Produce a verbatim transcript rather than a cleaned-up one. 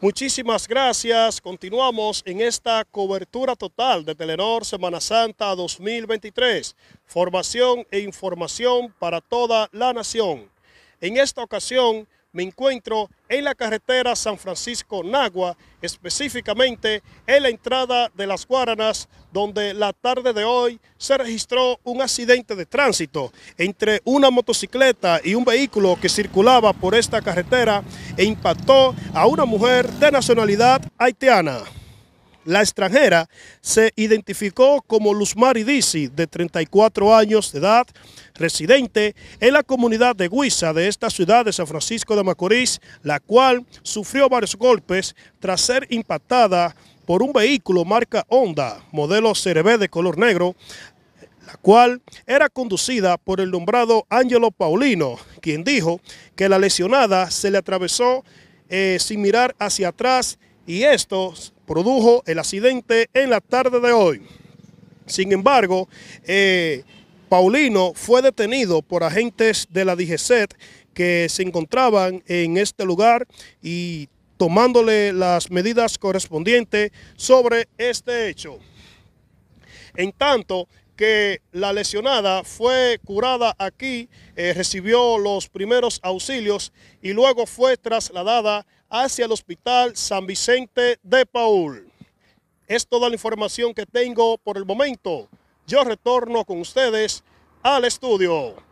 Muchísimas gracias. Continuamos en esta cobertura total de Telenord Semana Santa dos mil veintitrés. Formación e información para toda la nación. En esta ocasión me encuentro en la carretera San Francisco-Nagua, específicamente en la entrada de Las Guaranas, donde la tarde de hoy se registró un accidente de tránsito entre una motocicleta y un vehículo que circulaba por esta carretera e impactó a una mujer de nacionalidad haitiana. La extranjera se identificó como Luzmaridisí, de treinta y cuatro años de edad, residente en la comunidad de Huiza de esta ciudad de San Francisco de Macorís, la cual sufrió varios golpes tras ser impactada por un vehículo marca Honda, modelo C R V de color negro, la cual era conducida por el nombrado Ángelo Paulino, quien dijo que la lesionada se le atravesó eh, sin mirar hacia atrás y esto produjo el accidente en la tarde de hoy. Sin embargo, eh, Paulino fue detenido por agentes de la D G C E T que se encontraban en este lugar y tomándole las medidas correspondientes sobre este hecho. En tanto que la lesionada fue curada aquí, eh, recibió los primeros auxilios y luego fue trasladada hacia el Hospital San Vicente de Paul. Es toda la información que tengo por el momento. Yo retorno con ustedes al estudio.